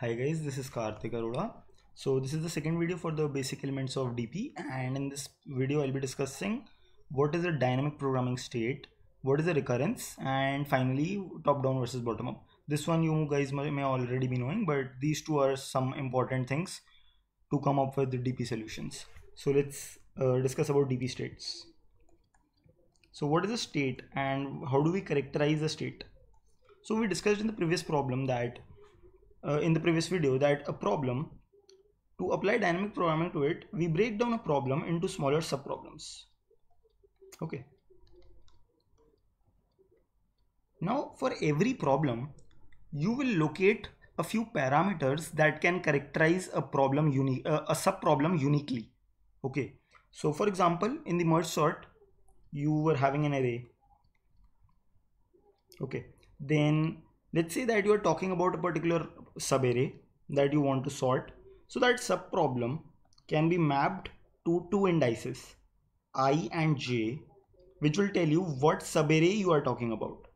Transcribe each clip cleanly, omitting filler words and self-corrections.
Hi guys, this is Karthik Arora. So this is the second video for the basic elements of DP, and in this video I'll be discussing what is a dynamic programming state, what is a recurrence, and finally top down versus bottom up. This one you guys may already be knowing, but these two are some important things to come up with the DP solutions. So let's discuss about DP states. So what is a state and how do we characterize a state? So we discussed in the previous problem that a problem, to apply dynamic programming to it, we break down a problem into smaller sub-problems. Okay. Now for every problem, you will locate a few parameters that can characterize a problem sub-problem uniquely. Okay. So for example, in the merge sort, you were having an array. Okay. Then let's say that you are talking about a particular sub-array that you want to sort. So that sub-problem can be mapped to two indices, I and j, which will tell you what sub-array you are talking about.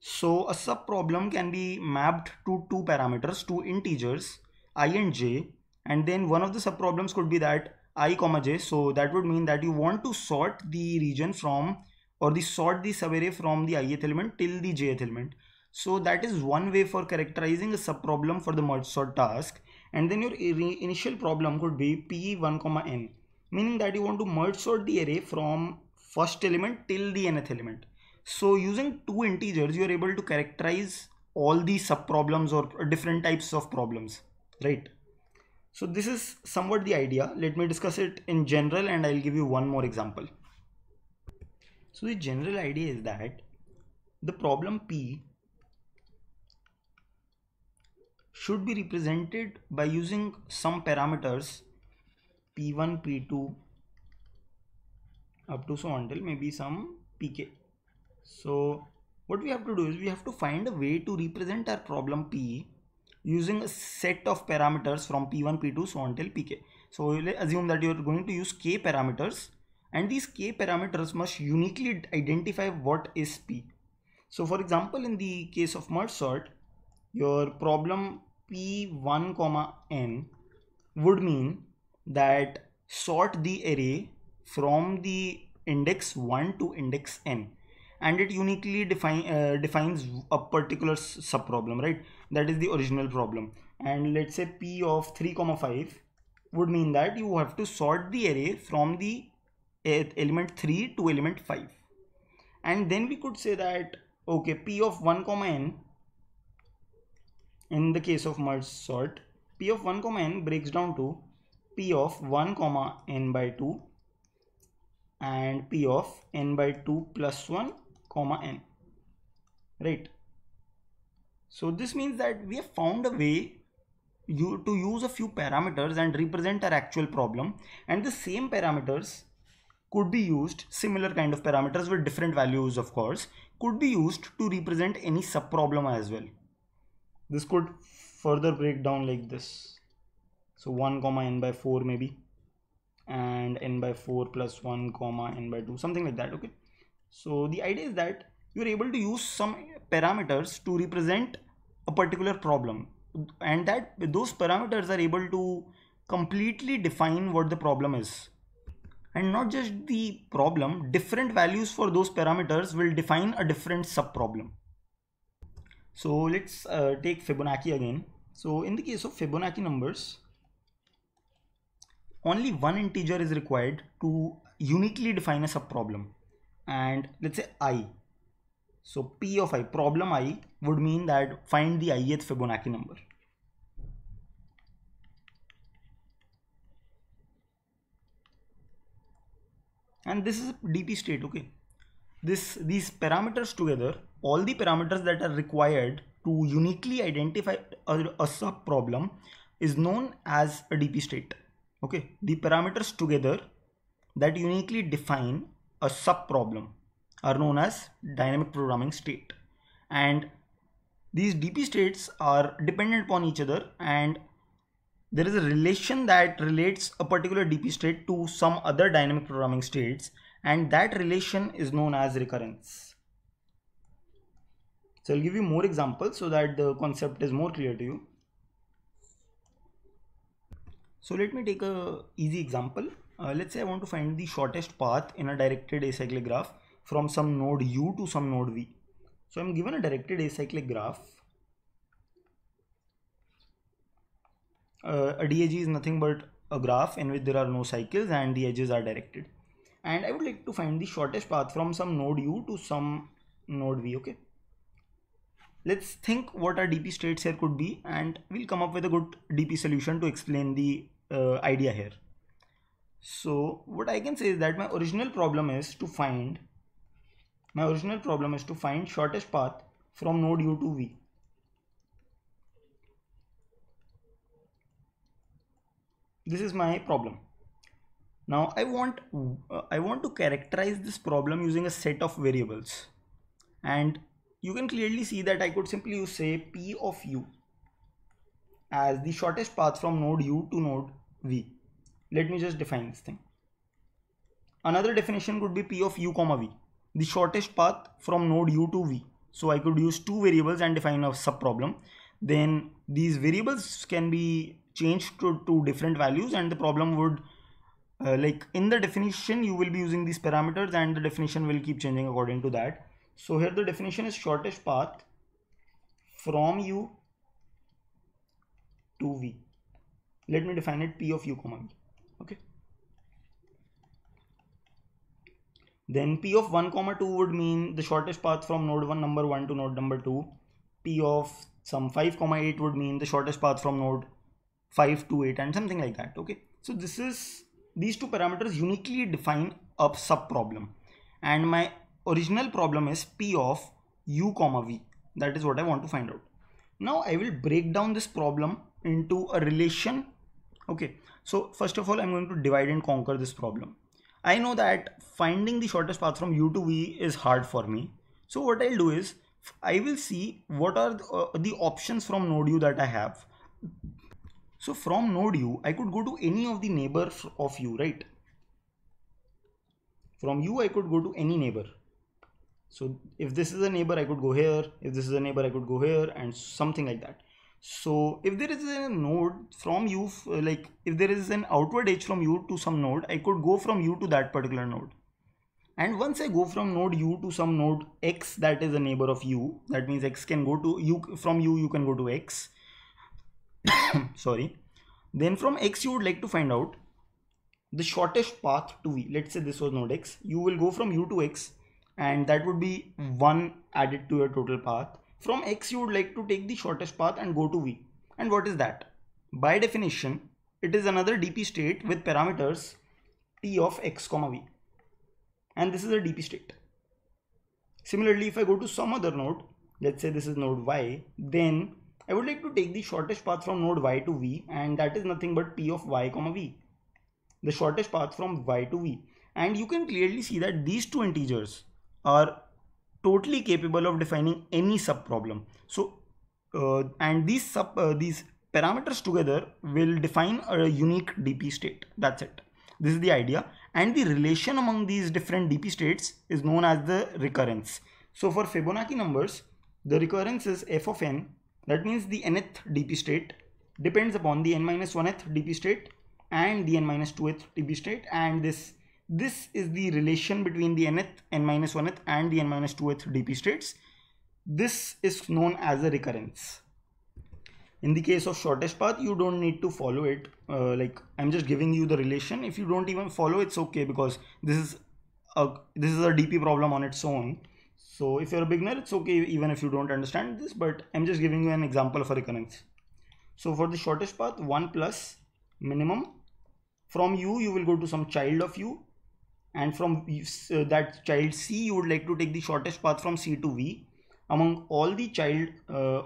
So a sub-problem can be mapped to two parameters, two integers, I and j, and then one of the sub-problems could be that I comma j. So that would mean that you want to sort the region from, or sort the sub-array from the ith element till the jth element. So that is one way for characterizing a subproblem for the merge sort task. And then your initial problem could be p(1, n), meaning that you want to merge sort the array from first element till the nth element. So using two integers, you are able to characterize all the subproblems or different types of problems, right? So this is somewhat the idea. Let me discuss it in general and I'll give you one more example. So the general idea is that the problem p should be represented by using some parameters p1, p2 up to so until maybe some pk. So what we have to do is we have to find a way to represent our problem p using a set of parameters from p1, p2 so until pk. So we'll assume that you are going to use k parameters, and these k parameters must uniquely identify what is p. So for example, in the case of merge sort, your problem p(1, n) would mean that sort the array from the index 1 to index n, and it uniquely defines a particular subproblem, right? That is the original problem. And let's say p(3, 5) would mean that you have to sort the array from the element 3 to element 5. And then we could say that okay, p(1, n), in the case of merge sort, p(1, n) breaks down to p(1, n/2 and p(n/2 + 1, n), right? So this means that we have found a way to use a few parameters and represent our actual problem, and the same parameters could be used, similar kind of parameters with different values of course, could be used to represent any subproblem as well. This could further break down like this. So 1, n/4 maybe, and n/4 + 1, n/2, something like that. Okay. So the idea is that you're able to use some parameters to represent a particular problem, and that those parameters are able to completely define what the problem is. And not just the problem, different values for those parameters will define a different subproblem. So let's take Fibonacci again. So in the case of Fibonacci numbers, only one integer is required to uniquely define a subproblem, and let's say I. So p(i), problem I, would mean that find the ith Fibonacci number. And this is a DP state, okay. These parameters together, all the parameters that are required to uniquely identify a subproblem, is known as a DP state. Okay, the parameters together that uniquely define a subproblem are known as dynamic programming state. And these DP states are dependent upon each other, and there is a relation that relates a particular DP state to some other dynamic programming states, and that relation is known as recurrence. So I'll give you more examples so that the concept is more clear to you. So let me take a easy example. Let's say I want to find the shortest path in a directed acyclic graph from some node U to some node V. So I'm given a directed acyclic graph. A DAG is nothing but a graph in which there are no cycles and the edges are directed. And I would like to find the shortest path from some node U to some node V. Okay. Let's think what our DP states here could be, and we'll come up with a good DP solution to explain the idea here. So what I can say is that my original problem is to find shortest path from node U to V. This is my problem. Now I want to characterize this problem using a set of variables, and you can clearly see that I could simply use, say, P of U as the shortest path from node U to node V. Let me just define this thing. Another definition could be P of U comma V, the shortest path from node U to V. So I could use two variables and define a subproblem. Then these variables can be changed to two different values, and the problem would like in the definition you will be using these parameters and the definition will keep changing according to that. So here the definition is shortest path from U to V. Let me define it P of U comma V. Okay. Then P of 1 comma 2 would mean the shortest path from node 1 number 1 to node number 2. P of some 5 comma 8 would mean the shortest path from node 5 to 8 and something like that. Okay. So this is, these two parameters uniquely define a subproblem, and my original problem is P of U comma V. That is what I want to find out. Now I will break down this problem into a relation. Okay. So first of all, I'm going to divide and conquer this problem. I know that finding the shortest path from U to V is hard for me. So what I'll do is I will see what are the options from node U that I have. So from node U, I could go to any of the neighbor of U, right? From U, I could go to any neighbor. So if this is a neighbor, I could go here. If this is a neighbor, I could go here and something like that. So if there is a node from U, like if there is an outward edge from U to some node, I could go from U to that particular node. And once I go from node U to some node X, that is a neighbor of U, that means X can go to U, from U, you can go to X. Sorry. Then from X, you would like to find out the shortest path to V. Let's say this was node X. You will go from U to X, and that would be 1 added to your total path. From X, you would like to take the shortest path and go to V. And what is that? By definition, it is another DP state with parameters P of X comma V. And this is a DP state. Similarly, if I go to some other node, let's say this is node Y, then I would like to take the shortest path from node Y to V, and that is nothing but P of Y comma V. The shortest path from Y to V. And you can clearly see that these two integers are totally capable of defining any subproblem. So and these parameters together will define a unique DP state. That's it. This is the idea, and the relation among these different DP states is known as the recurrence. So for Fibonacci numbers, the recurrence is f of n. That means the nth DP state depends upon the n minus 1th DP state and the n minus 2th DP state, and this is the relation between the nth, n minus 1th and the n minus 2th DP states. This is known as a recurrence. In the case of shortest path, you don't need to follow it. Like I'm just giving you the relation. If you don't even follow, it's okay, because this is a DP problem on its own. So if you're a beginner, it's okay even if you don't understand this, but I'm just giving you an example of a recurrence. So for the shortest path, 1 plus minimum. From U, you will go to some child of U, and from that child C, you would like to take the shortest path from C to V. Among all the child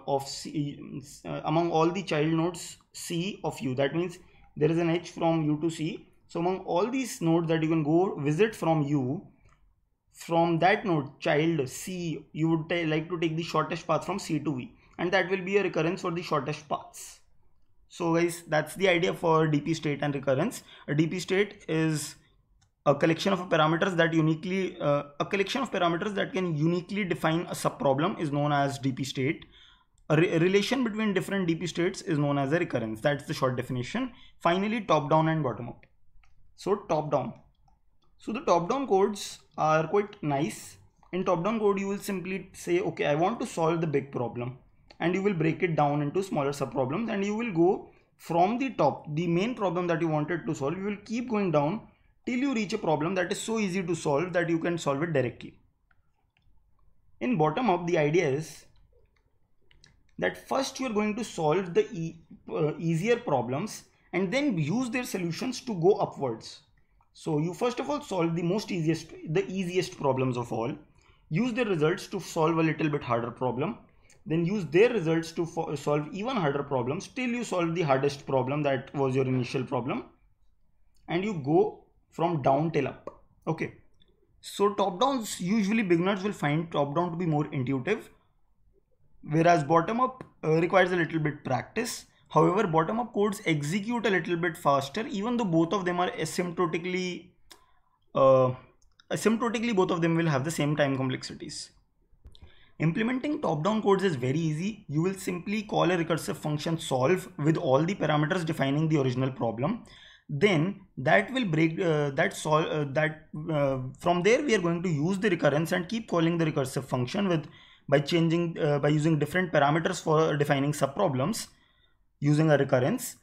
among all the child nodes C of U, that means there is an edge from U to C. So among all these nodes that you can go visit from U, from that node child C, you would like to take the shortest path from C to V, and that will be a recurrence for the shortest paths. So guys, that's the idea for DP state and recurrence. A DP state is a collection of parameters that uniquely a collection of parameters that can uniquely define a subproblem is known as DP state. A relation between different DP states is known as a recurrence. That's the short definition. Finally, top down and bottom up. So top down. So the top down codes are quite nice. In top down code, you will simply say, okay, I want to solve the big problem, and you will break it down into smaller sub problems, and you will go from the top, the main problem that you wanted to solve. You will keep going down till you reach a problem that is so easy to solve that you can solve it directly. In bottom up, the idea is that first you are going to solve the easier problems and then use their solutions to go upwards. So you first of all solve the easiest problems of all, use their results to solve a little bit harder problem, then use their results to solve even harder problems till you solve the hardest problem that was your initial problem, and you go from down till up. Okay, so top downs, usually beginners will find top down to be more intuitive, whereas bottom up requires a little bit practice. However, bottom up codes execute a little bit faster, even though both of them are asymptotically both of them will have the same time complexities. Implementing top down codes is very easy. You will simply call a recursive function solve with all the parameters defining the original problem. Then that will break from there we are going to use the recurrence and keep calling the recursive function with by using different parameters for defining subproblems using a recurrence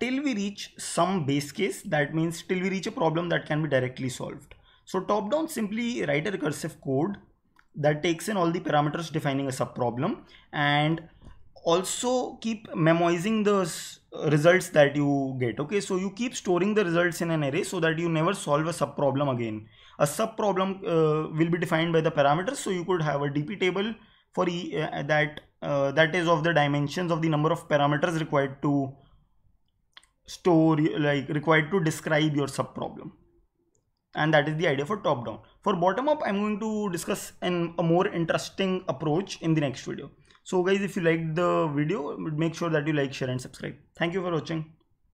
till we reach some base case. That means till we reach a problem that can be directly solved. So top down, simply write a recursive code that takes in all the parameters defining a subproblem, and also keep memoizing the results that you get. Okay, so you keep storing the results in an array so that you never solve a subproblem again. A subproblem will be defined by the parameters, so you could have a DP table for that is of the dimensions of the number of parameters required to store, like required to describe your subproblem. And that is the idea for top down. For bottom up, I'm going to discuss a more interesting approach in the next video. So guys, if you liked the video, make sure that you like, share and subscribe. Thank you for watching.